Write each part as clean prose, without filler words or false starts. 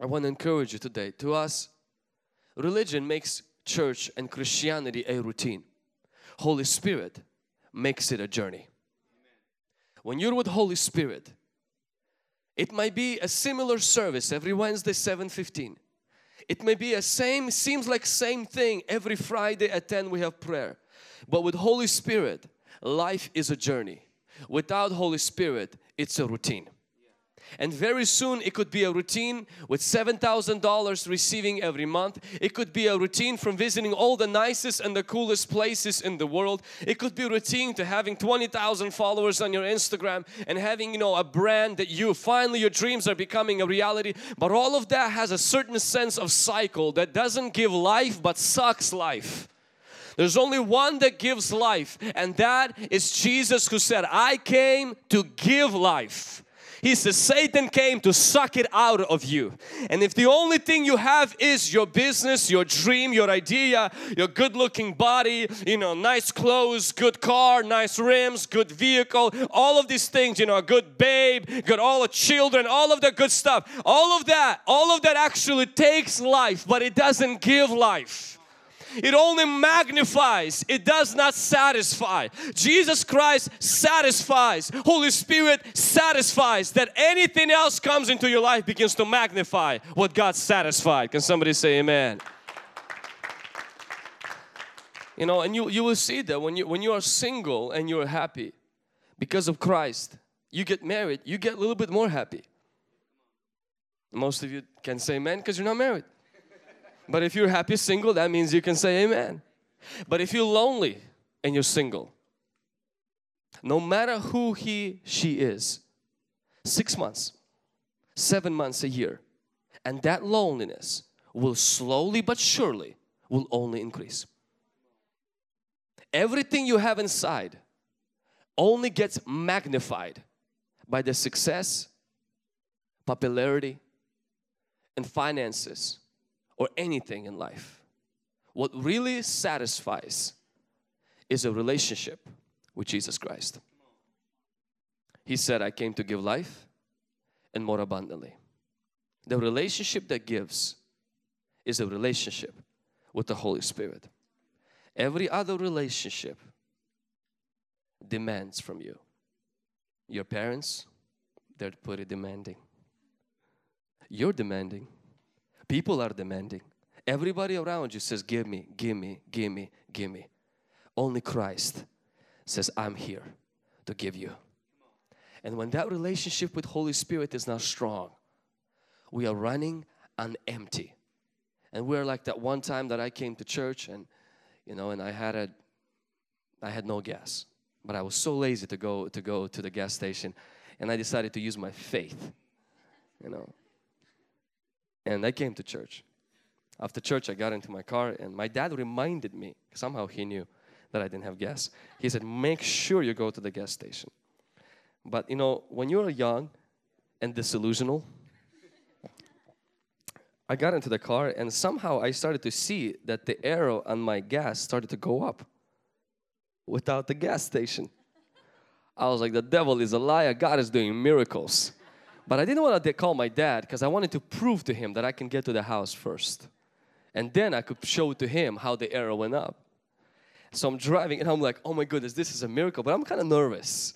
I want to encourage you today. To us, religion makes church and Christianity a routine. Holy Spirit makes it a journey. When you're with Holy Spirit, it might be a similar service every Wednesday 7:15. It may be a seems like same thing every Friday at 10 we have prayer. But with Holy Spirit, life is a journey. Without Holy Spirit, it's a routine. And very soon it could be a routine with $7,000 receiving every month. It could be a routine from visiting all the nicest and the coolest places in the world. It could be a routine to having 20,000 followers on your Instagram and having, you know, a brand that you finally, your dreams are becoming a reality. But all of that has a certain sense of cycle that doesn't give life but sucks life. There's only one that gives life, and that is Jesus, who said, I came to give life. He says, Satan came to suck it out of you. And if the only thing you have is your business, your dream, your idea, your good-looking body, you know, nice clothes, good car, nice rims, good vehicle, all of these things, you know, a good babe, good all the children, all of the good stuff, all of that actually takes life, but it doesn't give life. It only magnifies. It does not satisfy. Jesus Christ satisfies. Holy Spirit satisfies. That anything else comes into your life begins to magnify what God satisfied. Can somebody say amen? You know, and you will see that when you are single and you're happy because of Christ. You get married, you get a little bit more happy. Most of you can say amen because you're not married. But if you're happy single, that means you can say amen. But if you're lonely and you're single, no matter who he, she is, 6 months, 7 months, a year, and that loneliness will slowly but surely will only increase. Everything you have inside only gets magnified by the success, popularity, and finances, or anything in life. What really satisfies is a relationship with Jesus Christ. He said, I came to give life and more abundantly. The relationship that gives is a relationship with the Holy Spirit. Every other relationship demands from you. Your parents, they're pretty demanding. You're demanding. People are demanding. Everybody around you says, give me, give me, give me, give me. Only Christ says, I'm here to give you. And when that relationship with Holy Spirit is not strong, we are running on empty. And we're like that one time that I came to church and, you know, and I had no gas. But I was so lazy to go to the gas station, and I decided to use my faith, you know. And I came to church. After church, I got into my car, and my dad reminded me, somehow he knew that I didn't have gas. He said, make sure you go to the gas station. But you know, when you're young and disillusional, I got into the car, and somehow I started to see that the arrow on my gas started to go up without the gas station. I was like, the devil is a liar, God is doing miracles. But I didn't want to call my dad because I wanted to prove to him that I can get to the house first. And then I could show to him how the arrow went up. So I'm driving and I'm like, oh my goodness, this is a miracle. But I'm kind of nervous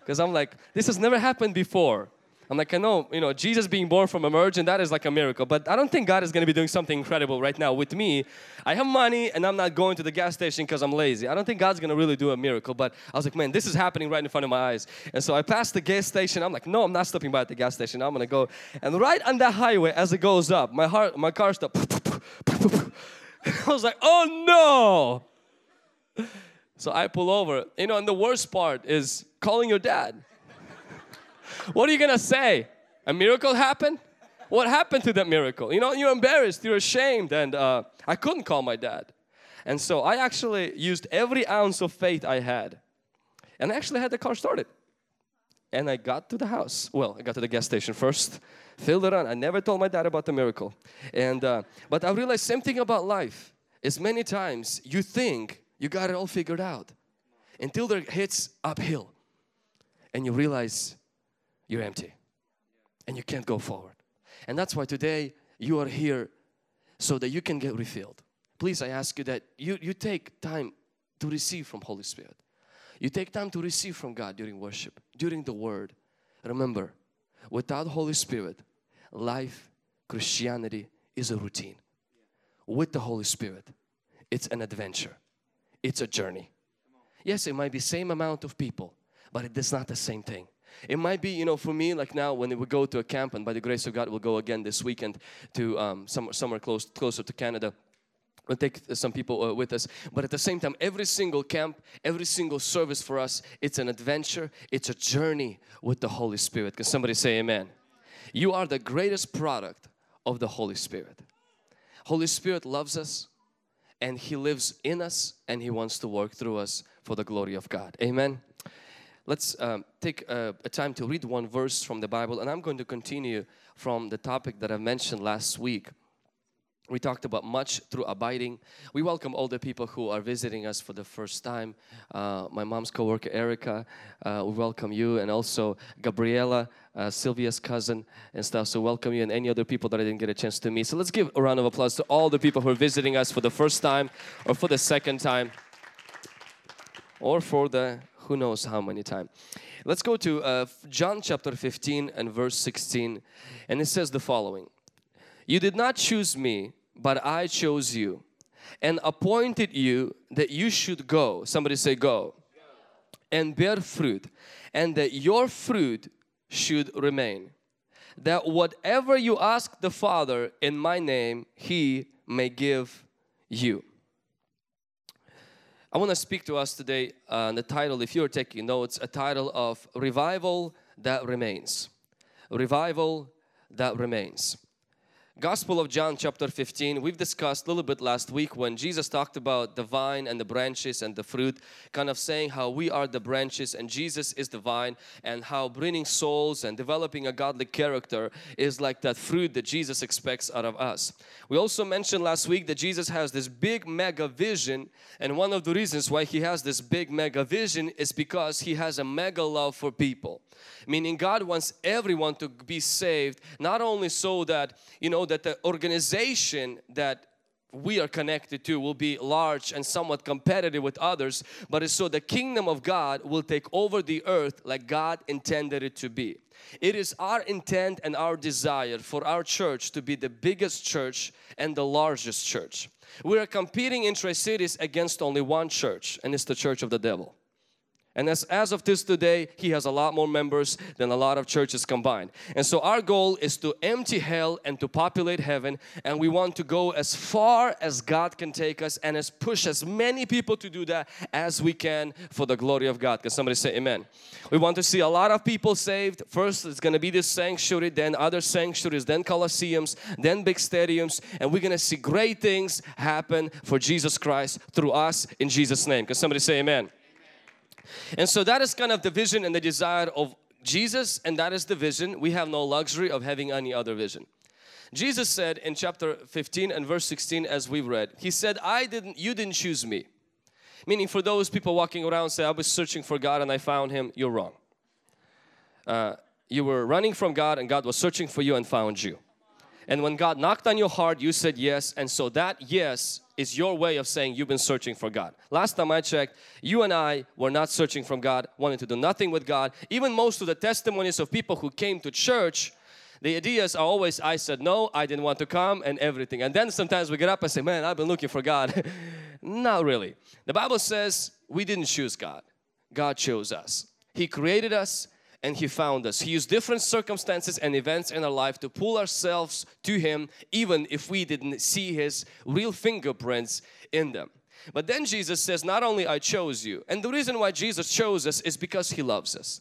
because I'm like, this has never happened before. I'm like, I know, you know, Jesus being born from a virgin, that is like a miracle. But I don't think God is going to be doing something incredible right now with me. I have money and I'm not going to the gas station because I'm lazy. I don't think God's going to really do a miracle. But I was like, man, this is happening right in front of my eyes. And so I passed the gas station. I'm like, no, I'm not stopping by at the gas station. I'm going to go. And right on that highway, as it goes up, my car stopped. I was like, oh no. So I pull over. You know, and the worst part is calling your dad. What are you gonna say? A miracle happened? What happened to that miracle? You know, you're embarrassed, you're ashamed, and I couldn't call my dad. And so I actually used every ounce of faith I had. And I actually had the car started. And I got to the house. Well, I got to the gas station first, filled it on. I never told my dad about the miracle. And but I realized same thing about life is many times you think you got it all figured out until there hits uphill and you realize you're empty and you can't go forward. And that's why today you are here, so that you can get refilled. Please, I ask you that you take time to receive from Holy Spirit. You take time to receive from God during worship, during the Word. Remember, without Holy Spirit, life, Christianity is a routine. With the Holy Spirit, it's an adventure. It's a journey. Yes, it might be same amount of people, but it is not the same thing. It might be, you know, for me, like now when we go to a camp, and by the grace of God, we'll go again this weekend to somewhere closer to Canada. We'll take some people with us. But at the same time, every single camp, every single service for us, it's an adventure. It's a journey with the Holy Spirit. Can somebody say amen? You are the greatest product of the Holy Spirit. Holy Spirit loves us, and He lives in us, and He wants to work through us for the glory of God. Amen. Let's take a time to read one verse from the Bible, and I'm going to continue from the topic that I mentioned last week. We talked about much through abiding. We welcome all the people who are visiting us for the first time. My mom's co-worker Erica, we welcome you, and also Gabriela, Sylvia's cousin and stuff. So welcome you, and any other people that I didn't get a chance to meet. So let's give a round of applause to all the people who are visiting us for the first time or for the second time or for the who knows how many times. Let's go to John chapter 15 and verse 16, and it says the following. You did not choose me, but I chose you and appointed you that you should go. Somebody say go. And bear fruit, and that your fruit should remain. That whatever you ask the Father in my name, He may give you. I want to speak to us today on the title, if you're taking notes, a title of Revival That Remains. Revival That Remains. Gospel of John chapter 15, we've discussed a little bit last week when Jesus talked about the vine and the branches and the fruit, kind of saying how we are the branches and Jesus is the vine, and how bringing souls and developing a godly character is like that fruit that Jesus expects out of us. We also mentioned last week that Jesus has this big mega vision, and one of the reasons why He has this big mega vision is because He has a mega love for people. Meaning God wants everyone to be saved, not only so that, you know, that the organization that we are connected to will be large and somewhat competitive with others, but it's so the kingdom of God will take over the earth like God intended it to be. It is our intent and our desire for our church to be the biggest church and the largest church. We are competing in Tri-Cities against only one church, and it's the church of the devil. And as of this today, he has a lot more members than a lot of churches combined. And so our goal is to empty hell and to populate heaven. And we want to go as far as God can take us and as push as many people to do that as we can for the glory of God. Can somebody say amen? We want to see a lot of people saved. First, it's going to be this sanctuary, then other sanctuaries, then colosseums, then big stadiums. And we're going to see great things happen for Jesus Christ through us in Jesus' name. Can somebody say amen? And so that is kind of the vision and the desire of Jesus, and that is the vision. We have no luxury of having any other vision. Jesus said in chapter 15 and verse 16, as we've read, He said, you didn't choose me. Meaning for those people walking around say, I was searching for God and I found Him, you're wrong. You were running from God and God was searching for you and found you. And when God knocked on your heart, you said yes, and so that yes is your way of saying you've been searching for God. Last time I checked, you and I were not searching from God, wanted to do nothing with God. Even most of the testimonies of people who came to church, the ideas are always, I said no, I didn't want to come and everything. And then sometimes we get up and say, man, I've been looking for God. Not really. The Bible says we didn't choose God. God chose us. He created us. And He found us. He used different circumstances and events in our life to pull ourselves to Him, even if we didn't see His real fingerprints in them. But then Jesus says, not only I chose you. And the reason why Jesus chose us is because He loves us.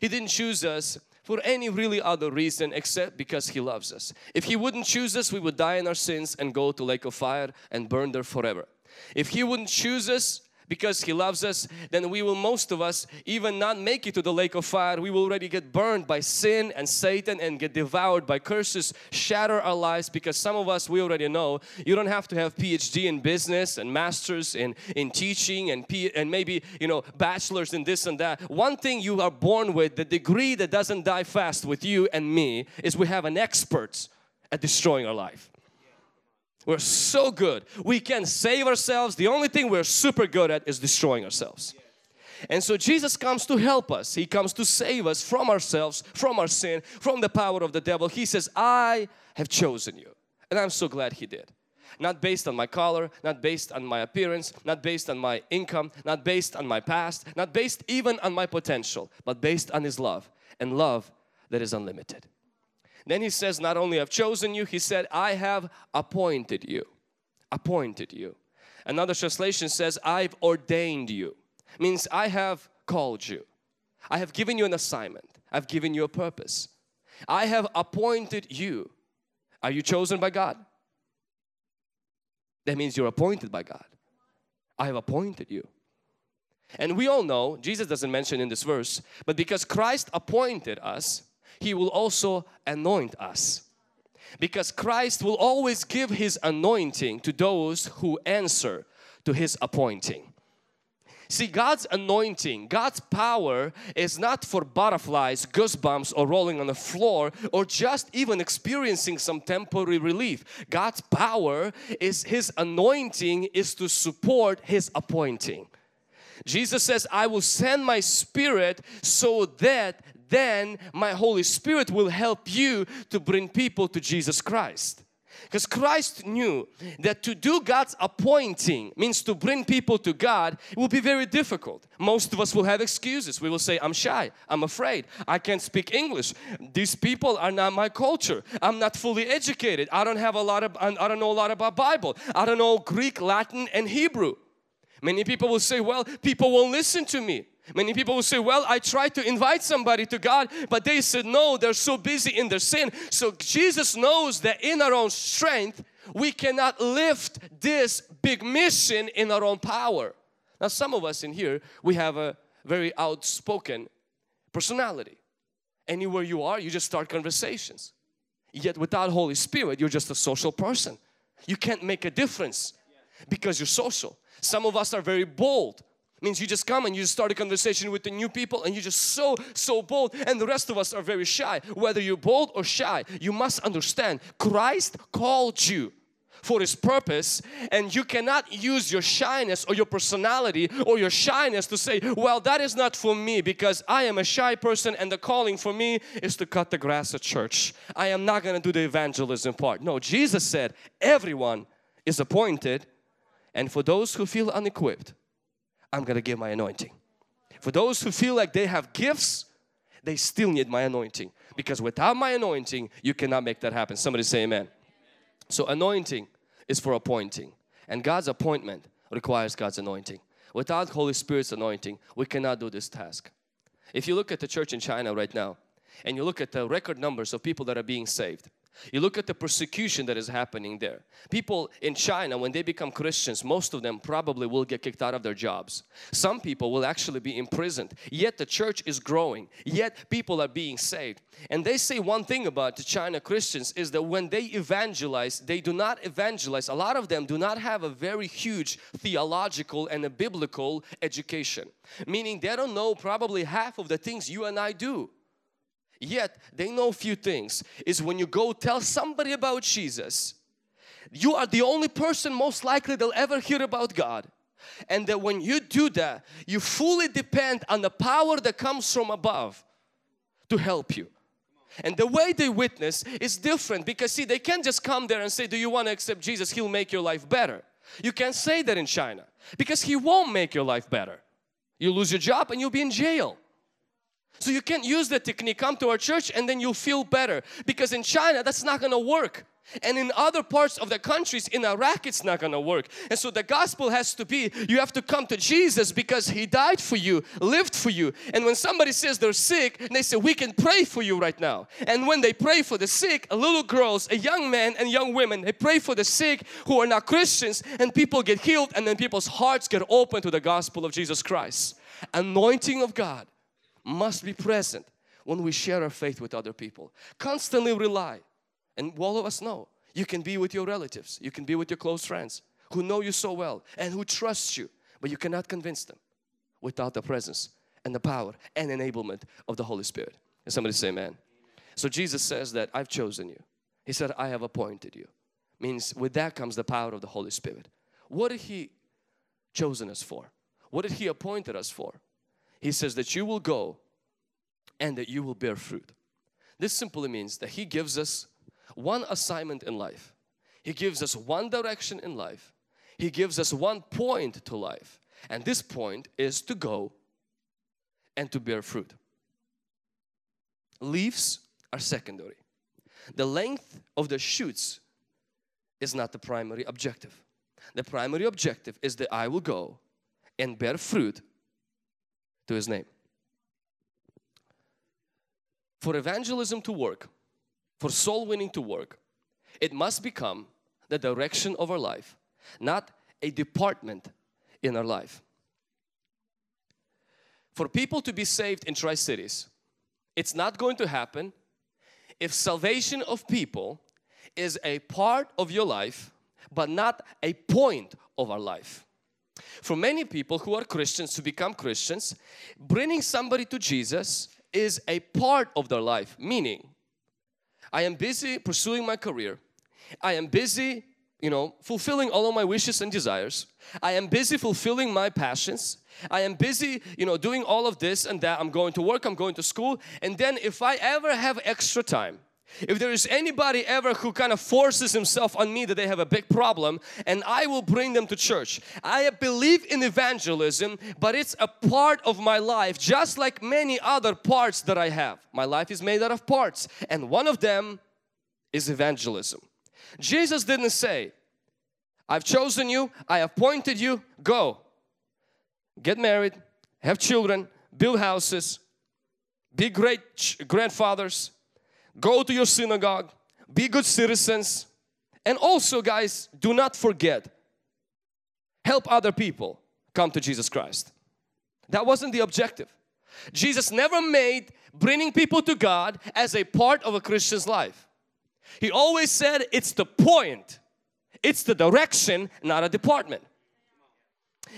He didn't choose us for any really other reason except because He loves us. If He wouldn't choose us, we would die in our sins and go to lake of fire and burn there forever. If He wouldn't choose us, because He loves us, then we will, most of us, even not make it to the lake of fire. We will already get burned by sin and Satan and get devoured by curses, shatter our lives, because some of us, we already know, you don't have to have PhD in business and masters in teaching and maybe, you know, bachelors in this and that. One thing you are born with, the degree that doesn't die fast with you and me, is we have an expert at destroying our life. We're so good. We can save ourselves. The only thing we're super good at is destroying ourselves. And so Jesus comes to help us. He comes to save us from ourselves, from our sin, from the power of the devil. He says, I have chosen you. And I'm so glad He did. Not based on my color, not based on my appearance, not based on my income, not based on my past, not based even on my potential, but based on His love, and love that is unlimited. Then He says, not only I've chosen you, He said, I have appointed you. Appointed you. Another translation says, I've ordained you. Means I have called you. I have given you an assignment. I've given you a purpose. I have appointed you. Are you chosen by God? That means you're appointed by God. I have appointed you. And we all know, Jesus doesn't mention in this verse, but because Christ appointed us, He will also anoint us, because Christ will always give His anointing to those who answer to His appointing. See, God's anointing, God's power is not for butterflies, goosebumps, or rolling on the floor, or just even experiencing some temporary relief. God's power is His anointing is to support His appointing. Jesus says, I will send my Spirit so that then my Holy Spirit will help you to bring people to Jesus Christ. Because Christ knew that to do God's appointing means to bring people to God, it will be very difficult. Most of us will have excuses. We will say, I'm shy, I'm afraid, I can't speak English, these people are not my culture, I'm not fully educated, I don't know a lot about Bible, I don't know Greek, Latin, and Hebrew. Many people will say, well, people won't listen to me. Many people will say, well, I tried to invite somebody to God, but they said no, they're so busy in their sin. So Jesus knows that in our own strength, we cannot lift this big mission in our own power. Now, some of us in here, we have a very outspoken personality. Anywhere you are, you just start conversations. Yet without Holy Spirit, you're just a social person. You can't make a difference because you're social. Some of us are very bold. Means you just come and you just start a conversation with the new people and you're just so bold, and the rest of us are very shy. Whether you're bold or shy, you must understand Christ called you for His purpose, and you cannot use your shyness or your personality or your shyness to say, well, that is not for me because I am a shy person and the calling for me is to cut the grass at church. I am not going to do the evangelism part. No, Jesus said everyone is appointed, and for those who feel unequipped, I'm going to give my anointing. For those who feel like they have gifts, they still need my anointing. Because without my anointing, you cannot make that happen. Somebody say amen. So anointing is for appointing. And God's appointment requires God's anointing. Without Holy Spirit's anointing, we cannot do this task. If you look at the church in China right now, and you look at the record numbers of people that are being saved, you look at the persecution that is happening there. People in China, when they become Christians, most of them probably will get kicked out of their jobs. Some people will actually be imprisoned. Yet the church is growing. Yet people are being saved. And they say one thing about the China Christians is that when they evangelize, they do not evangelize. A lot of them do not have a very huge theological and a biblical education. Meaning they don't know probably half of the things you and I do. Yet they know few things is when you go tell somebody about Jesus, you are the only person most likely they'll ever hear about God. And that when you do that, you fully depend on the power that comes from above to help you. And the way they witness is different because see, they can't just come there and say, do you want to accept Jesus? He'll make your life better. You can't say that in China because He won't make your life better. You lose your job and you'll be in jail. So you can't use that technique, come to our church and then you'll feel better. Because in China, that's not going to work. And in other parts of the countries, in Iraq, it's not going to work. And so the gospel has to be, you have to come to Jesus because He died for you, lived for you. And when somebody says they're sick, they say, we can pray for you right now. And when they pray for the sick, little girls, young men and young women, they pray for the sick who are not Christians, and people get healed, and then people's hearts get open to the gospel of Jesus Christ. Anointing of God must be present when we share our faith with other people. Constantly rely. And all of us know, you can be with your relatives, you can be with your close friends who know you so well and who trust you, but you cannot convince them without the presence and the power and enablement of the Holy Spirit. And somebody say amen. Amen. So Jesus says that I've chosen you. He said, I have appointed you. Means with that comes the power of the Holy Spirit. What did He chosen us for? What did He appointed us for? He says that you will go and that you will bear fruit. This simply means that He gives us one assignment in life. He gives us one direction in life. He gives us one point to life. And this point is to go and to bear fruit. Leaves are secondary. The length of the shoots is not the primary objective. The primary objective is that I will go and bear fruit to His name. For evangelism to work, for soul winning to work, it must become the direction of our life, not a department in our life. For people to be saved in Tri-Cities, it's not going to happen if salvation of people is a part of your life, but not a point of our life. For many people who are Christians to become Christians, bringing somebody to Jesus is a part of their life, meaning I am busy pursuing my career. I am busy, fulfilling all of my wishes and desires. I am busy fulfilling my passions. I am busy, doing all of this and that. I'm going to work, I'm going to school. And then if I ever have extra time, if there is anybody ever who kind of forces himself on me that they have a big problem, and I will bring them to church. I believe in evangelism, but it's a part of my life just like many other parts that I have. My life is made out of parts, and one of them is evangelism. Jesus didn't say, I've chosen you, I appointed you, go. Get married, have children, build houses, be great grandfathers. Go to your synagogue, be good citizens, and also guys, do not forget, help other people come to Jesus Christ. That wasn't the objective. Jesus never made bringing people to God as a part of a Christian's life. He always said it's the point, it's the direction, not a department.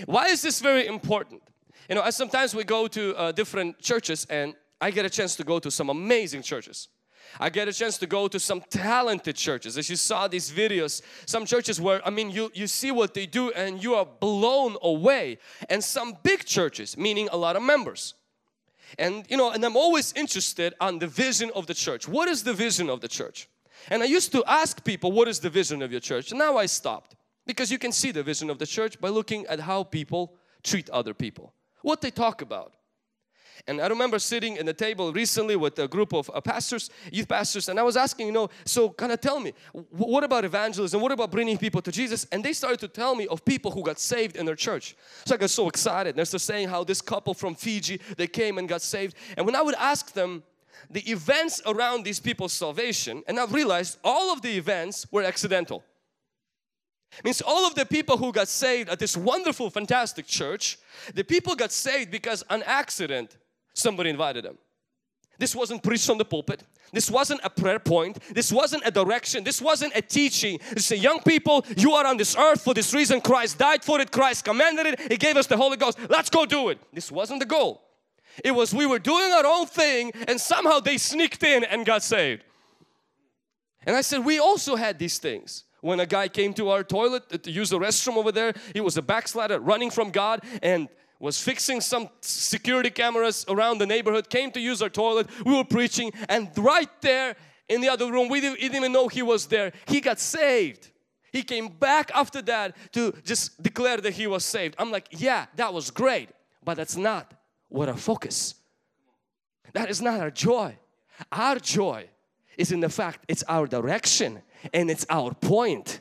Why is this very important? As sometimes we go to different churches, and I get a chance to go to some amazing churches. I get a chance to go to some talented churches. As you saw these videos, some churches where, you see what they do and you are blown away. And some big churches, meaning a lot of members. And, and I'm always interested on the vision of the church. What is the vision of the church? And I used to ask people, what is the vision of your church? Now I stopped. Because you can see the vision of the church by looking at how people treat other people. What they talk about. And I remember sitting at the table recently with a group of pastors, youth pastors, and I was asking, so kind of tell me, what about evangelism? What about bringing people to Jesus? And they started to tell me of people who got saved in their church. So I got so excited. And they're saying how this couple from Fiji, they came and got saved. And when I would ask them the events around these people's salvation, and I've realized all of the events were accidental. It means all of the people who got saved at this wonderful, fantastic church, the people got saved because an accident. Somebody invited them. This wasn't preached on the pulpit. This wasn't a prayer point. This wasn't a direction. This wasn't a teaching. It's a young people, you are on this earth for this reason. Christ died for it. Christ commanded it. He gave us the Holy Ghost. Let's go do it. This wasn't the goal. It was we were doing our own thing and somehow they sneaked in and got saved. And I said, we also had these things. When a guy came to our toilet to use the restroom over there, he was a backslider running from God and was fixing some security cameras around the neighborhood, came to use our toilet, we were preaching, and right there in the other room, we didn't even know he was there. He got saved. He came back after that to just declare that he was saved. I'm like, yeah, that was great, but that's not what our focus. That is not our joy. Our joy is in the fact it's our direction and it's our point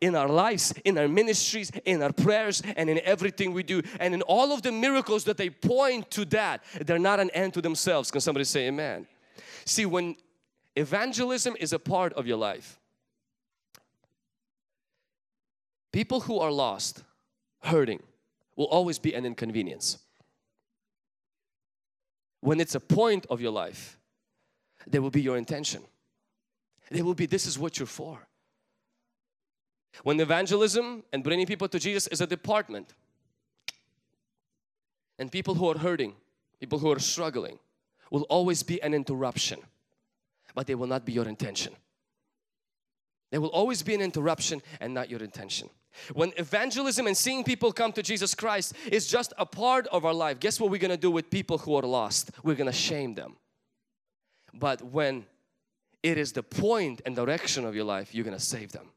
in our lives, in our ministries, in our prayers, and in everything we do. And in all of the miracles that they point to that, they're not an end to themselves. Can somebody say amen? See, when evangelism is a part of your life, people who are lost, hurting, will always be an inconvenience. When it's a point of your life, they will be your intention. They will be, this is what you're for. When evangelism and bringing people to Jesus is a department, and people who are hurting, people who are struggling, will always be an interruption, but they will not be your intention. They will always be an interruption and not your intention. When evangelism and seeing people come to Jesus Christ is just a part of our life, guess what we're going to do with people who are lost? We're going to shame them. But when it is the point and direction of your life, you're going to save them.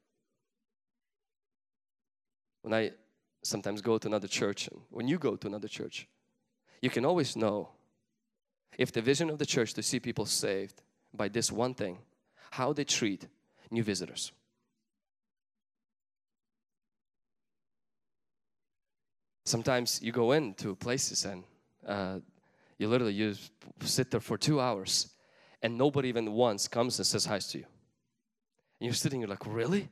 When I sometimes go to another church, and when you go to another church, you can always know if the vision of the church to see people saved by this one thing, how they treat new visitors. Sometimes you go into places and you sit there for 2 hours and nobody even once comes and says hi to you. And you're sitting, you're like, really?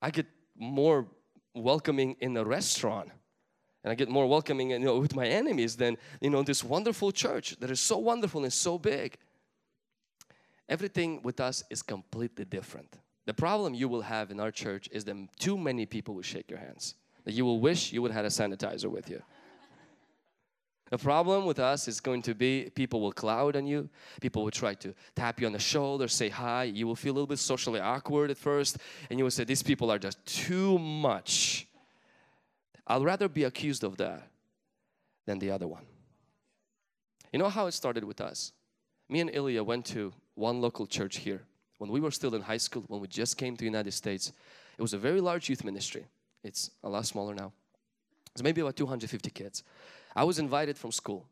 I get more welcoming in a restaurant, and I get more welcoming with my enemies than this wonderful church that is so wonderful and so big. Everything with us is completely different. The problem you will have in our church is that too many people will shake your hands. That you will wish you would have had a sanitizer with you. The problem with us is going to be people will cloud on you. People will try to tap you on the shoulder, say hi. You will feel a little bit socially awkward at first. And you will say, these people are just too much. I'll rather be accused of that than the other one. You know how it started with us? Me and Ilya went to one local church here. When we were still in high school, when we just came to the United States, it was a very large youth ministry. It's a lot smaller now. It's maybe about 250 kids. I was invited from school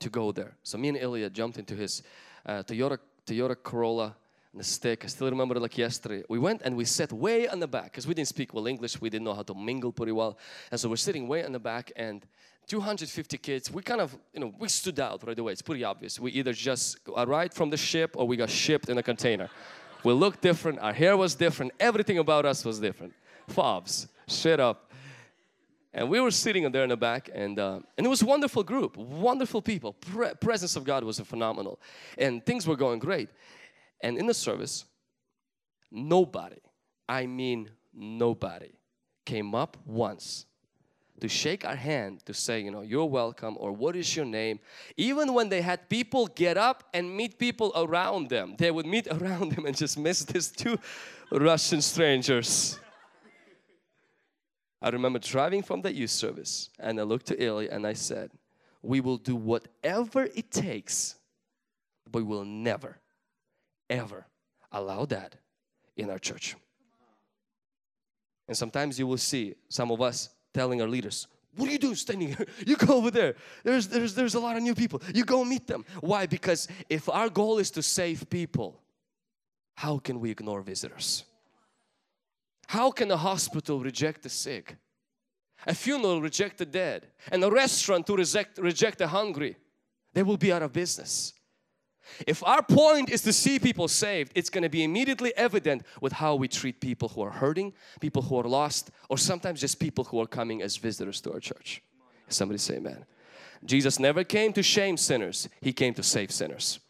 to go there. So me and Ilya jumped into his Toyota Corolla and the stick. I still remember it like yesterday. We went and we sat way on the back because we didn't speak well English. We didn't know how to mingle pretty well. And so we're sitting way on the back, and 250 kids, we kind of, we stood out right away. It's pretty obvious. We either just arrived from the ship or we got shipped in a container. We looked different. Our hair was different. Everything about us was different. Fobs. Straight up. And we were sitting there in the back, and it was a wonderful group, wonderful people. Presence of God was phenomenal, and things were going great. And in the service, nobody came up once to shake our hand, to say, you're welcome, or what is your name? Even when they had people get up and meet people around them, they would meet around them and just miss these two Russian strangers. I remember driving from the youth service, and I looked to Ilya and I said, we will do whatever it takes, but we will never, ever allow that in our church. And sometimes you will see some of us telling our leaders, what are you doing standing here? You go over there. There's a lot of new people. You go meet them. Why? Because if our goal is to save people, how can we ignore visitors? How can a hospital reject the sick, a funeral reject the dead, and a restaurant to reject the hungry? They will be out of business. If our point is to see people saved, it's going to be immediately evident with how we treat people who are hurting, people who are lost, or sometimes just people who are coming as visitors to our church. Somebody say amen. Jesus never came to shame sinners. He came to save sinners.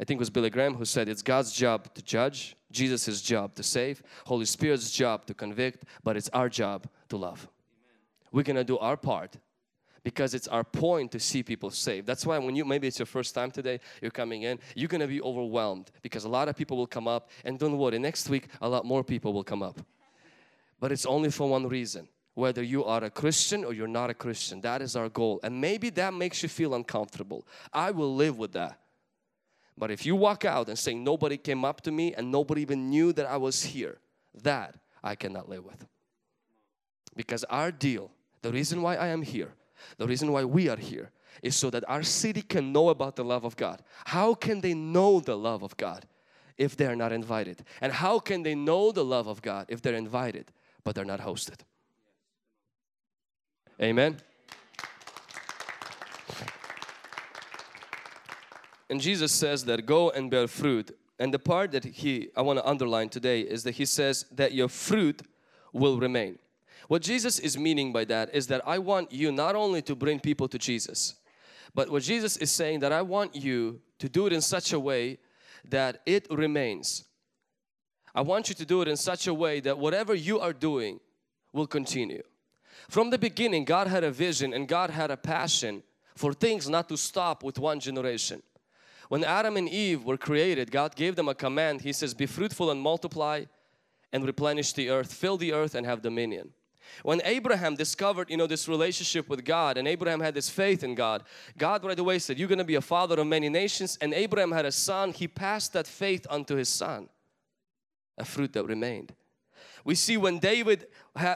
I think it was Billy Graham who said, it's God's job to judge, Jesus' job to save, Holy Spirit's job to convict, but it's our job to love. Amen. We're going to do our part because it's our point to see people saved. That's why when maybe it's your first time today, you're coming in, you're going to be overwhelmed because a lot of people will come up, and don't worry, next week a lot more people will come up. But it's only for one reason, whether you are a Christian or you're not a Christian, that is our goal. And maybe that makes you feel uncomfortable. I will live with that. But if you walk out and say, nobody came up to me and nobody even knew that I was here, that I cannot live with. Because our deal, the reason why I am here, the reason why we are here is so that our city can know about the love of God. How can they know the love of God if they are not invited? And how can they know the love of God if they're invited but they're not hosted? Amen. And Jesus says that go and bear fruit. And the part that I want to underline today is that He says that your fruit will remain. What Jesus is meaning by that is that I want you not only to bring people to Jesus, but what Jesus is saying that I want you to do it in such a way that it remains. I want you to do it in such a way that whatever you are doing will continue. From the beginning, God had a vision and God had a passion for things not to stop with one generation. When Adam and Eve were created, God gave them a command. He says, be fruitful and multiply and replenish the earth, fill the earth and have dominion. When Abraham discovered, this relationship with God, and Abraham had this faith in God, God right away said, you're going to be a father of many nations. And Abraham had a son. He passed that faith unto his son, a fruit that remained. We see when David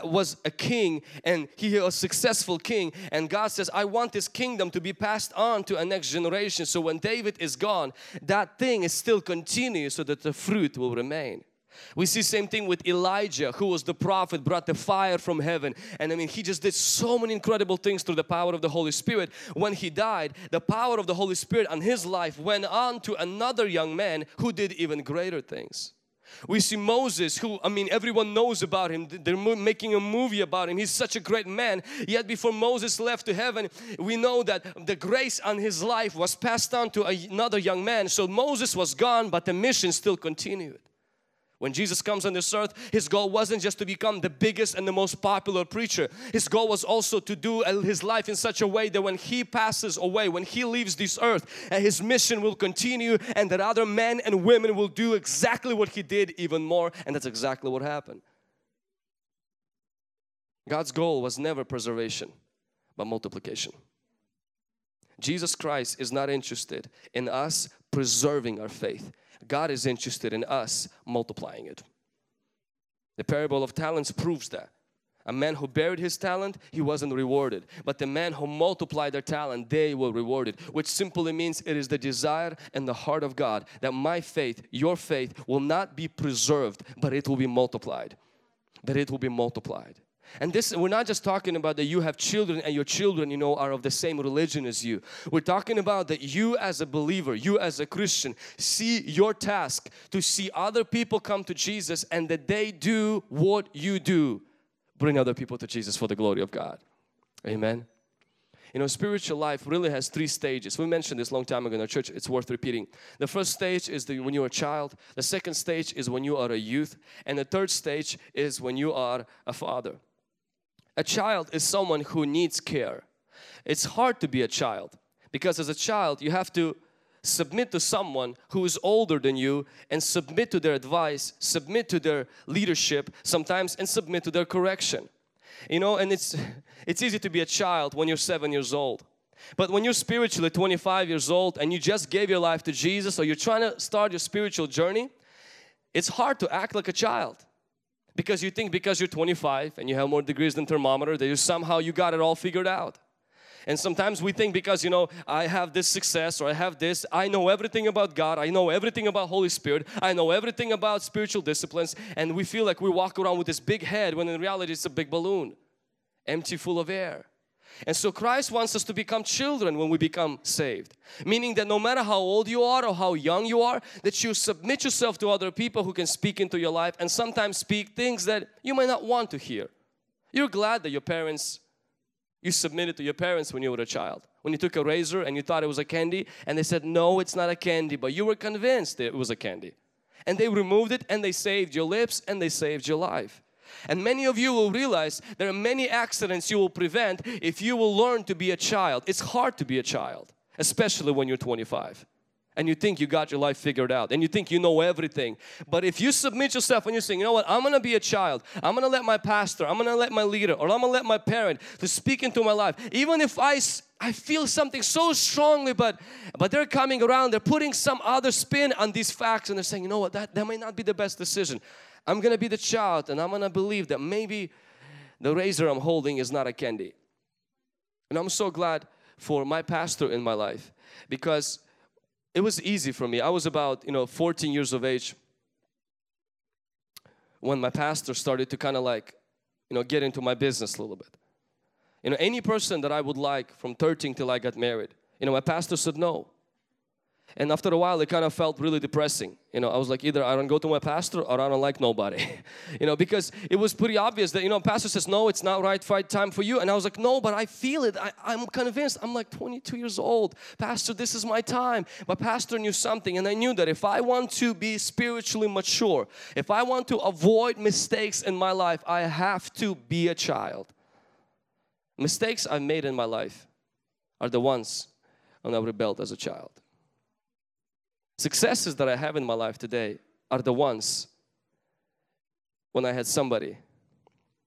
was a king and he was a successful king, and God says, I want this kingdom to be passed on to a next generation. So when David is gone, that thing is still continued so that the fruit will remain. We see same thing with Elijah, who was the prophet, brought the fire from heaven. And he just did so many incredible things through the power of the Holy Spirit. When he died, the power of the Holy Spirit on his life went on to another young man who did even greater things. We see Moses, who, everyone knows about him. They're making a movie about him. He's such a great man. Yet before Moses left to heaven, we know that the grace on his life was passed on to another young man. So Moses was gone, but the mission still continued. When Jesus comes on this earth, His goal wasn't just to become the biggest and the most popular preacher. His goal was also to do His life in such a way that when He passes away, when He leaves this earth, His mission will continue, and that other men and women will do exactly what He did, even more. And that's exactly what happened. God's goal was never preservation, but multiplication. Jesus Christ is not interested in us preserving our faith. God is interested in us multiplying it. The parable of talents proves that. A man who buried his talent, he wasn't rewarded. But the man who multiplied their talent, they were rewarded. Which simply means it is the desire and the heart of God that my faith, your faith will not be preserved, but it will be multiplied. That it will be multiplied. And this, we're not just talking about that you have children and your children, are of the same religion as you. We're talking about that you as a believer, you as a Christian, see your task to see other people come to Jesus, and that they do what you do. Bring other people to Jesus for the glory of God. Amen. Spiritual life really has three stages. We mentioned this a long time ago in our church. It's worth repeating. The first stage is when you're a child. The second stage is when you are a youth. And the third stage is when you are a father. A child is someone who needs care. It's hard to be a child because as a child you have to submit to someone who is older than you and submit to their advice, submit to their leadership sometimes, and submit to their correction. And it's easy to be a child when you're 7 years old. But when you're spiritually 25 years old and you just gave your life to Jesus, or you're trying to start your spiritual journey, it's hard to act like a child. Because you think because you're 25 and you have more degrees than thermometer that somehow you got it all figured out. And sometimes we think because I have this success, or I have this, I know everything about God, I know everything about Holy Spirit, I know everything about spiritual disciplines, and we feel like we walk around with this big head when in reality it's a big balloon, empty, full of air. And so Christ wants us to become children when we become saved. Meaning that no matter how old you are or how young you are, that you submit yourself to other people who can speak into your life, and sometimes speak things that you might not want to hear. You're glad that you submitted to your parents when you were a child. When you took a razor and you thought it was a candy, and they said, no, it's not a candy, but you were convinced that it was a candy. And they removed it, and they saved your lips, and they saved your life. And many of you will realize there are many accidents you will prevent if you will learn to be a child. It's hard to be a child, especially when you're 25 and you think you got your life figured out and you think you know everything. But if you submit yourself and you say, I'm going to be a child. I'm going to let my pastor, I'm going to let my leader, or I'm going to let my parent to speak into my life. Even if I feel something so strongly, but they're coming around, they're putting some other spin on these facts, and they're saying, that may not be the best decision. I'm going to be the child, and I'm going to believe that maybe the razor I'm holding is not a candy. And I'm so glad for my pastor in my life, because it was easy for me. I was about, 14 years of age when my pastor started to kind of get into my business a little bit. Any person that I would like from 13 till I got married, my pastor said no. And after a while, it kind of felt really depressing. I was like, either I don't go to my pastor or I don't like nobody. Because it was pretty obvious that, pastor says, no, it's not right fight time for you. And I was like, no, but I feel it. I'm convinced. I'm like 22 years old. Pastor, this is my time. But pastor knew something. And I knew that if I want to be spiritually mature, if I want to avoid mistakes in my life, I have to be a child. Mistakes I've made in my life are the ones when I rebelled as a child. Successes that I have in my life today are the ones when I had somebody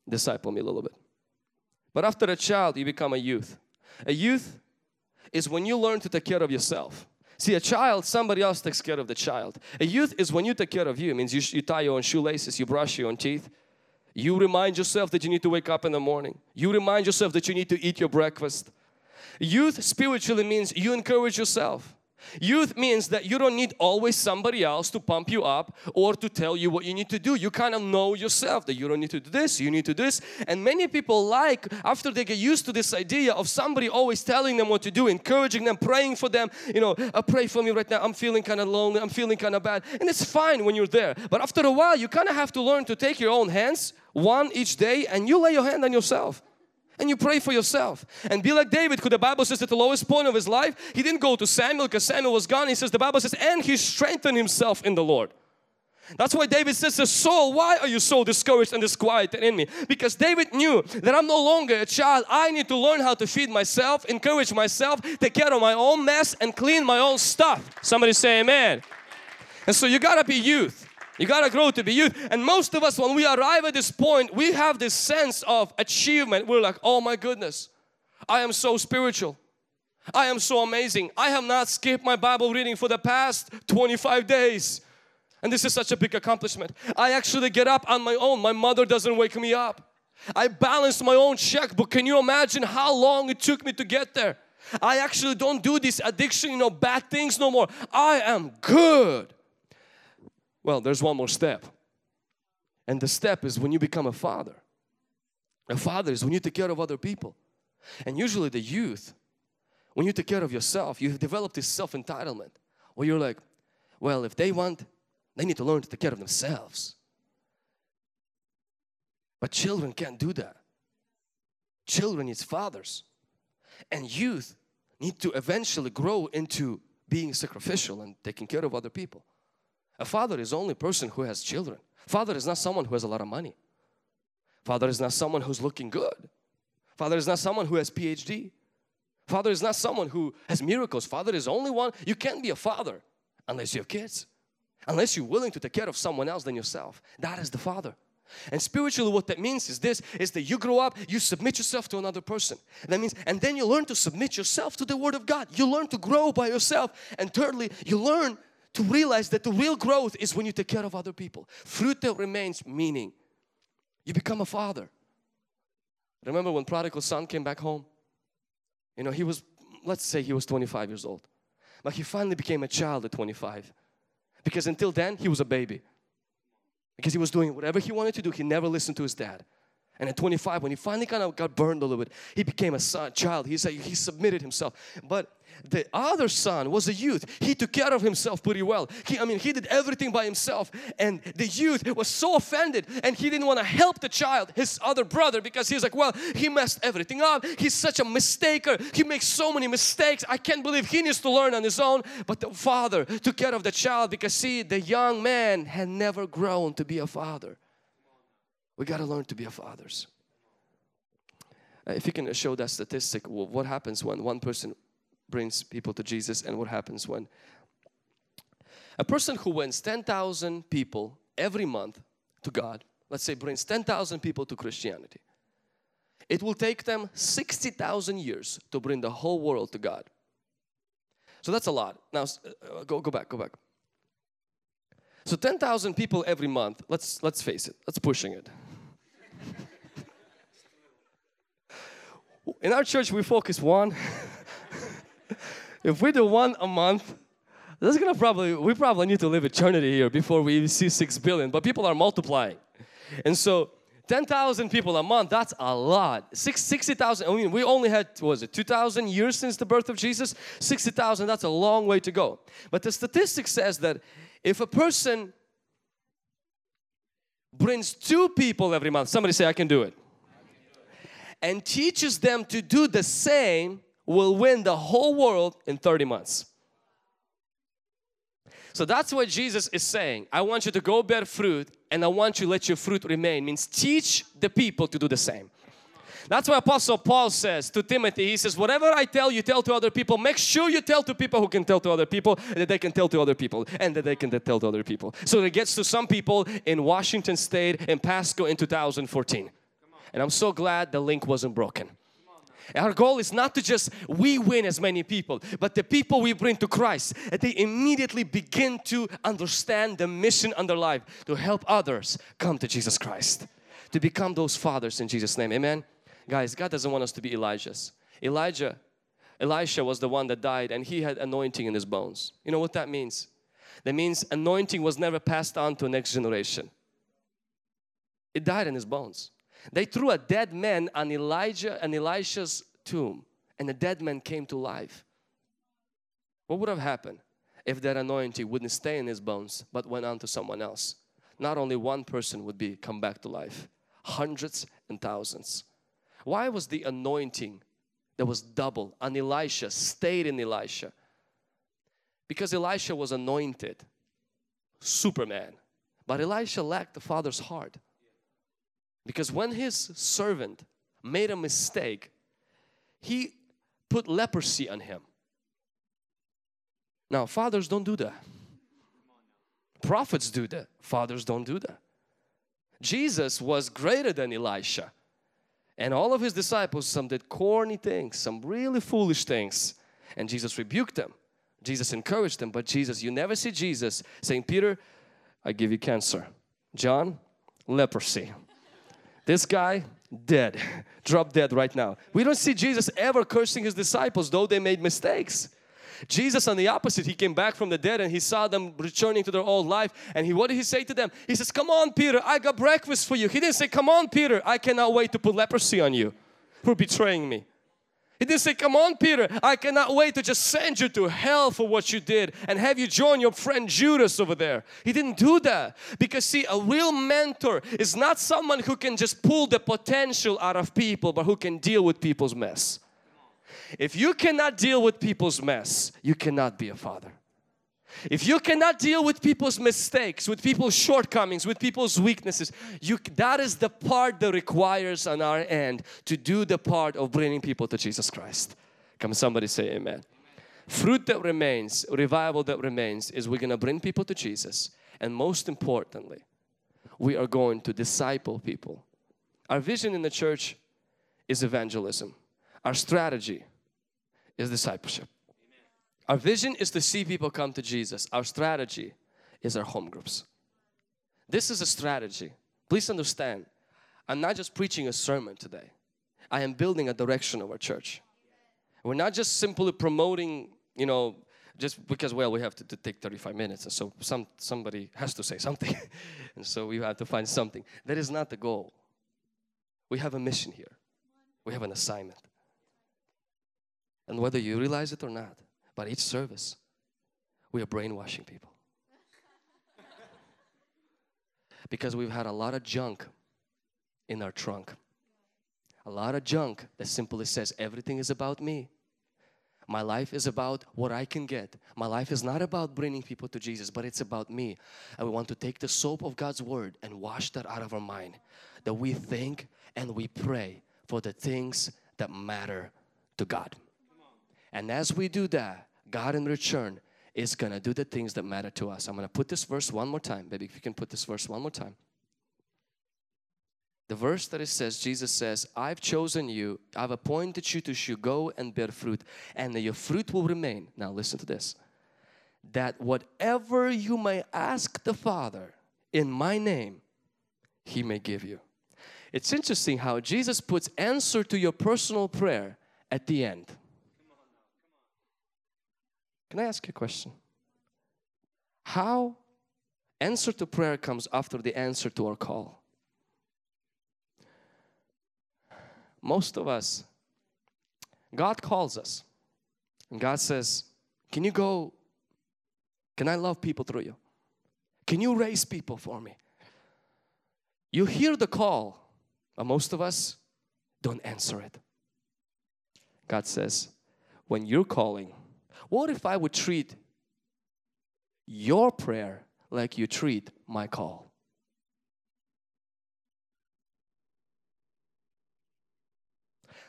disciple me a little bit. But after a child, you become a youth. A youth is when you learn to take care of yourself. See, a child, somebody else takes care of the child. A youth is when you take care of you. It means you tie your own shoelaces, you brush your own teeth. You remind yourself that you need to wake up in the morning. You remind yourself that you need to eat your breakfast. Youth spiritually means you encourage yourself. Youth means that you don't need always somebody else to pump you up or to tell you what you need to do. You kind of know yourself that you don't need to do this, you need to do this. And many people after they get used to this idea of somebody always telling them what to do, encouraging them, praying for them, pray for me right now, I'm feeling kind of lonely, I'm feeling kind of bad. And it's fine when you're there. But after a while, you kind of have to learn to take your own hands, one each day, and you lay your hand on yourself. And you pray for yourself. And be like David, who the Bible says at the lowest point of his life, he didn't go to Samuel because Samuel was gone. He says, the Bible says, and he strengthened himself in the Lord. That's why David says, Saul, why are you so discouraged and disquieted in me? Because David knew that I'm no longer a child. I need to learn how to feed myself, encourage myself, take care of my own mess, and clean my own stuff. Somebody say amen. And so you gotta be youth. You got to grow to be youth. And most of us, when we arrive at this point, we have this sense of achievement. We're like, oh my goodness, I am so spiritual. I am so amazing. I have not skipped my Bible reading for the past 25 days. And this is such a big accomplishment. I actually get up on my own. My mother doesn't wake me up. I balanced my own checkbook. Can you imagine how long it took me to get there? I actually don't do this addiction, bad things no more. I am good. Well, there's one more step, and the step is when you become a father. A father is when you take care of other people, and usually the youth, when you take care of yourself, you have developed this self-entitlement where you're like, well, if they want, they need to learn to take care of themselves. But children can't do that. Children need fathers, and youth need to eventually grow into being sacrificial and taking care of other people. A father is the only person who has children. Father is not someone who has a lot of money. Father is not someone who's looking good. Father is not someone who has PhD. Father is not someone who has miracles. Father is the only one. You can't be a father unless you have kids. Unless you're willing to take care of someone else than yourself. That is the father. And spiritually what that means is this, is that you grow up, you submit yourself to another person. That means, and then you learn to submit yourself to the Word of God. You learn to grow by yourself. And thirdly, you learn to realize that the real growth is when you take care of other people. Fruit that remains, meaning you become a father. Remember when prodigal son came back home? He was, let's say he was 25 years old. But he finally became a child at 25. Because until then, he was a baby. Because he was doing whatever he wanted to do, he never listened to his dad. And at 25, when he finally kind of got burned a little bit, he became a child. He submitted himself. But the other son was a youth. He took care of himself pretty well. He did everything by himself. And the youth was so offended, and he didn't want to help the child, his other brother, because he's like, well, he messed everything up. He's such a mistaker. He makes so many mistakes. I can't believe he needs to learn on his own. But the father took care of the child because, see, the young man had never grown to be a father. We got to learn to be fathers. If you can show that statistic, what happens when one person brings people to Jesus and what happens when a person who wins 10,000 people every month to God, let's say brings 10,000 people to Christianity. It will take them 60,000 years to bring the whole world to God. So that's a lot. Now go back. So 10,000 people every month, let's face it, that's pushing it. In our church, we focus one If we do one a month, that's gonna we probably need to live eternity here before we see 6 billion. But people are multiplying, and so 10,000 people a month, that's a lot. 60,000, I mean, we only had, what was it, 2,000 years since the birth of Jesus? 60,000, that's a long way to go. But the statistic says that if a person brings 2 people every month, somebody say, I can do it, and teaches them to do the same, will win the whole world in 30 months. So that's what Jesus is saying. I want you to go bear fruit, and I want you to let your fruit remain. Means teach the people to do the same. That's why Apostle Paul says to Timothy, he says, whatever I tell you, tell to other people. Make sure you tell to people who can tell to other people, and that they can tell to other people, and that they can tell to other people. So it gets to some people in Washington State, in Pasco in 2014. And I'm so glad the link wasn't broken. Our goal is not to just we win as many people, but the people we bring to Christ, that they immediately begin to understand the mission under life to help others come to Jesus Christ, to become those fathers in Jesus' name. Amen. Guys, God doesn't want us to be Elijahs. Elisha was the one that died, and he had anointing in his bones. You know what that means? That means anointing was never passed on to the next generation. It died in his bones. They threw a dead man on Elijah and Elisha's tomb, and the dead man came to life. What would have happened if that anointing wouldn't stay in his bones but went on to someone else? Not only one person would be come back to life, hundreds and thousands. Why was the anointing that was double on Elisha stayed in Elisha? Because Elisha was anointed, Superman, but Elisha lacked the Father's heart. Because when his servant made a mistake, he put leprosy on him. Now, fathers don't do that. Prophets do that. Fathers don't do that. Jesus was greater than Elisha. And all of his disciples, some did corny things, some really foolish things. And Jesus rebuked them. Jesus encouraged them. But Jesus, you never see Jesus saying, Peter, I give you cancer. John, leprosy. This guy, dead. Drop dead right now. We don't see Jesus ever cursing his disciples, though they made mistakes. Jesus, on the opposite, he came back from the dead and he saw them returning to their old life. And what did he say to them? He says, come on, Peter, I got breakfast for you. He didn't say, come on, Peter, I cannot wait to put leprosy on you for betraying me. He didn't say, come on, Peter, I cannot wait to just send you to hell for what you did and have you join your friend Judas over there. He didn't do that, because see, a real mentor is not someone who can just pull the potential out of people, but who can deal with people's mess. If you cannot deal with people's mess, you cannot be a father. If you cannot deal with people's mistakes, with people's shortcomings, with people's weaknesses, that is the part that requires on our end to do the part of bringing people to Jesus Christ. Come somebody say amen. Amen. Fruit that remains, revival that remains, is we're going to bring people to Jesus. And most importantly, we are going to disciple people. Our vision in the church is evangelism. Our strategy is discipleship. Our vision is to see people come to Jesus. Our strategy is our home groups. This is a strategy. Please understand, I'm not just preaching a sermon today. I am building a direction of our church. We're not just simply promoting, you know, just because, well, we have to take 35 minutes. And so somebody has to say something. And so we have to find something. That is not the goal. We have a mission here. We have an assignment. And whether you realize it or not, but each service, we are brainwashing people. Because we've had a lot of junk in our trunk. A lot of junk that simply says everything is about me. My life is about what I can get. My life is not about bringing people to Jesus, but it's about me. And we want to take the soap of God's word and wash that out of our mind. That we think and we pray for the things that matter to God. And as we do that, God in return is going to do the things that matter to us. I'm going to put this verse one more time. Baby, if you can put this verse one more time. The verse that it says, Jesus says, I've chosen you, I've appointed you to go and bear fruit, and that your fruit will remain. Now listen to this. That whatever you may ask the Father in my name, He may give you. It's interesting how Jesus puts answer to your personal prayer at the end. Can I ask you a question? How answer to prayer comes after the answer to our call? Most of us, God calls us and God says, can you go? Can I love people through you? Can you raise people for me? You hear the call, but most of us don't answer it. God says, when you're calling, what if I would treat your prayer like you treat my call?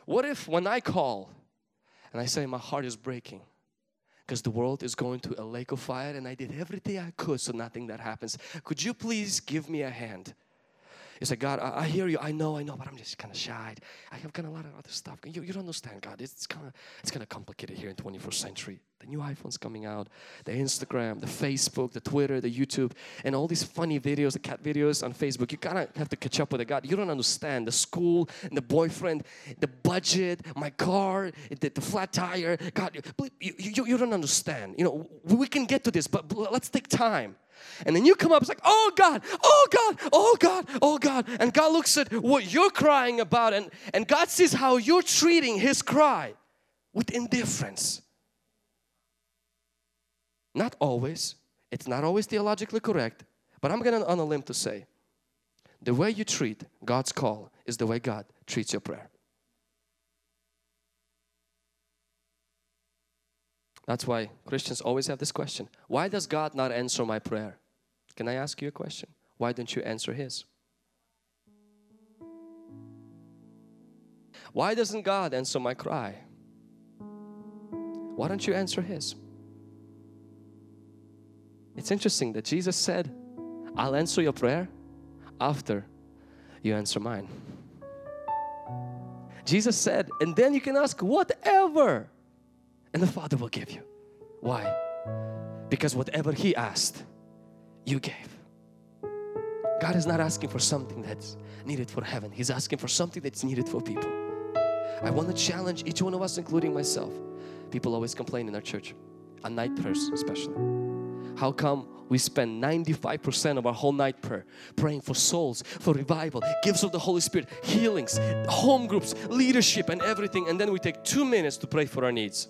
What if when I call and I say my heart is breaking because the world is going to a lake of fire and I did everything I could so nothing that happens. Could you please give me a hand? You say, God, I hear you. I know, but I'm just kind of shy. I have kind of a lot of other stuff. You don't understand, God. It's kind of complicated here in 21st century. The new iPhone's coming out, the Instagram, the Facebook, the Twitter, the YouTube, and all these funny videos, the cat videos on Facebook. You kind of have to catch up with it. God, you don't understand the school and the boyfriend, the budget, my car, the flat tire. God, you don't understand. You know, we can get to this, but let's take time. And then you come up, it's like, oh God, oh God, oh God, oh God. And God looks at what you're crying about and God sees how you're treating His cry with indifference. Not always. It's not always theologically correct. But I'm going on a limb to say, the way you treat God's call is the way God treats your prayer. That's why Christians always have this question. Why does God not answer my prayer? Can I ask you a question? Why don't you answer His? Why doesn't God answer my cry? Why don't you answer His? It's interesting that Jesus said, I'll answer your prayer after you answer mine. Jesus said, and then you can ask whatever, and the Father will give you. Why? Because whatever He asked, you gave. God is not asking for something that's needed for heaven. He's asking for something that's needed for people. I want to challenge each one of us, including myself. People always complain in our church, on night prayers especially. How come we spend 95% of our whole night praying for souls, for revival, gifts of the Holy Spirit, healings, home groups, leadership and everything, and then we take 2 minutes to pray for our needs?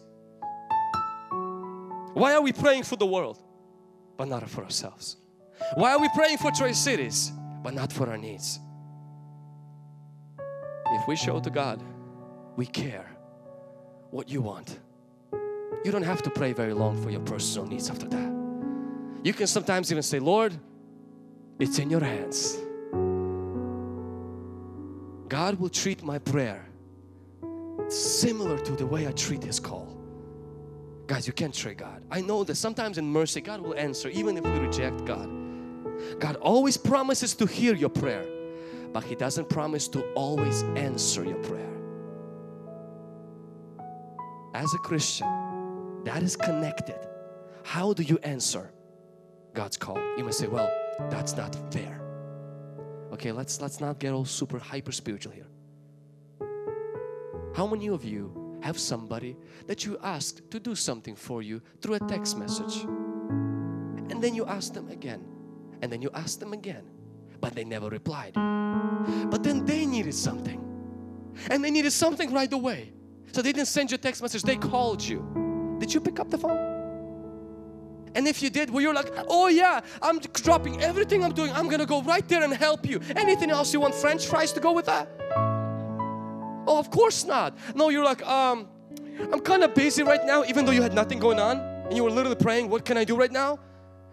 Why are we praying for the world, but not for ourselves? Why are we praying for Tri-Cities, but not for our needs? If we show to God, we care what you want. You don't have to pray very long for your personal needs after that. You can sometimes even say, Lord, it's in your hands. God will treat my prayer similar to the way I treat His call. Guys, you can't trick God. I know that sometimes in mercy, God will answer even if we reject God. God always promises to hear your prayer, but He doesn't promise to always answer your prayer. As a Christian, that is connected. How do you answer God's call? You may say, well, that's not fair. Okay, let's not get all super hyper spiritual here. How many of you have somebody that you asked to do something for you through a text message, and then you asked them again, and then you asked them again, but they never replied? But then they needed something, and they needed something right away, so they didn't send you a text message, they called you. Did you pick up the phone? And if you did, well, you're like, oh yeah, I'm dropping everything I'm doing, I'm gonna go right there and help you. Anything else you want, french fries to go with that? Oh, of course not. No, you're like, I'm kind of busy right now, even though you had nothing going on and you were literally praying, what can I do right now?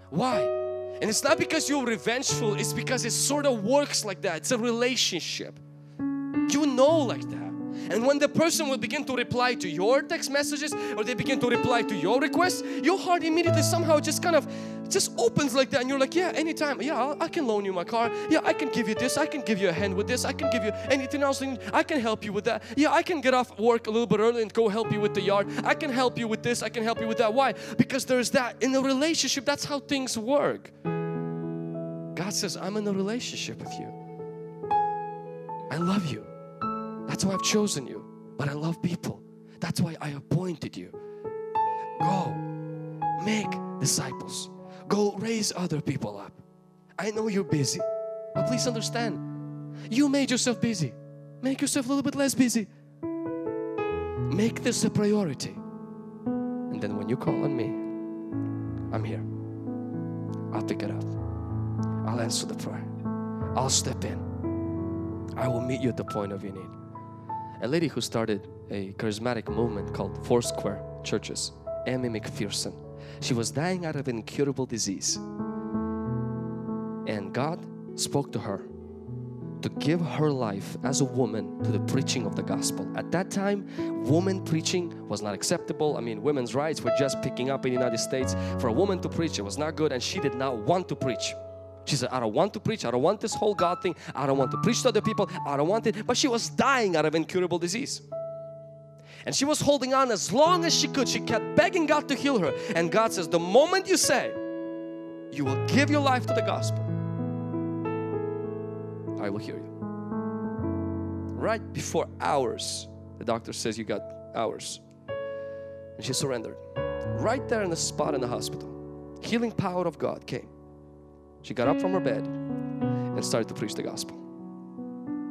Why? And it's not because you're revengeful, it's because it sort of works like that. It's a relationship. You know, like that. And when the person will begin to reply to your text messages or they begin to reply to your requests, your heart immediately somehow just kind of just opens like that, and you're like, yeah, anytime, yeah, I can loan you my car, yeah, I can give you this, I can give you a hand with this, I can give you anything else, I can help you with that, yeah, I can get off work a little bit early and go help you with the yard, I can help you with this, I can help you with that. Why? Because there's that in a relationship. That's how things work. God says, I'm in a relationship with you, I love you, that's why I've chosen you, but I love people, that's why I appointed you. Go Make disciples. Go raise other people up. I know you're busy, but please understand, you made yourself busy. Make yourself a little bit less busy. Make this a priority. And then when you call on me, I'm here. I'll pick it up. I'll answer the prayer. I'll step in. I will meet you at the point of your need. A lady who started a charismatic movement called Foursquare Churches, Amy McPherson. She was dying out of an incurable disease. And God spoke to her to give her life as a woman to the preaching of the gospel. At that time, woman preaching was not acceptable. I mean, women's rights were just picking up in the United States. For a woman to preach, it was not good, and she did not want to preach. She said, I don't want to preach. I don't want this whole God thing. I don't want to preach to other people. I don't want it. But she was dying out of incurable disease. And she was holding on as long as she could. She kept begging God to heal her. And God says, the moment you say, you will give your life to the gospel, I will hear you. Right before hours, the doctor says, you got hours. And she surrendered. Right there in the spot in the hospital, healing power of God came. She got up from her bed and started to preach the gospel.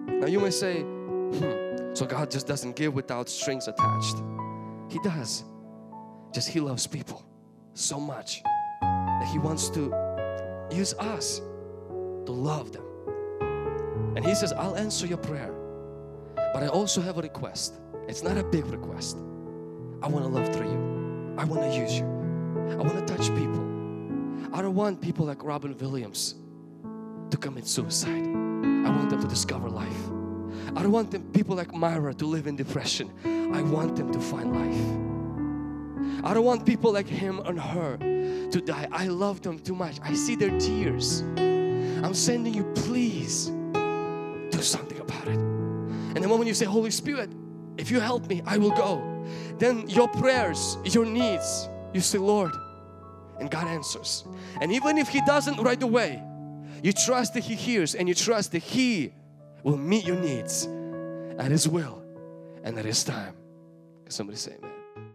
Now you may say, so God just doesn't give without strings attached. He does. Just He loves people so much that He wants to use us to love them. And He says, I'll answer your prayer. But I also have a request. It's not a big request. I want to love through you. I want to use you. I want to touch people. I don't want people like Robin Williams to commit suicide. I want them to discover life. I don't want people like Myra to live in depression. I want them to find life. I don't want people like him and her to die. I love them too much. I see their tears. I'm sending you, please do something about it. And the moment you say, Holy Spirit, if you help me, I will go. Then your prayers, your needs, you say, Lord, and God answers. And even if He doesn't right away, you trust that He hears and you trust that He will meet your needs at His will and at His time. Can somebody say amen?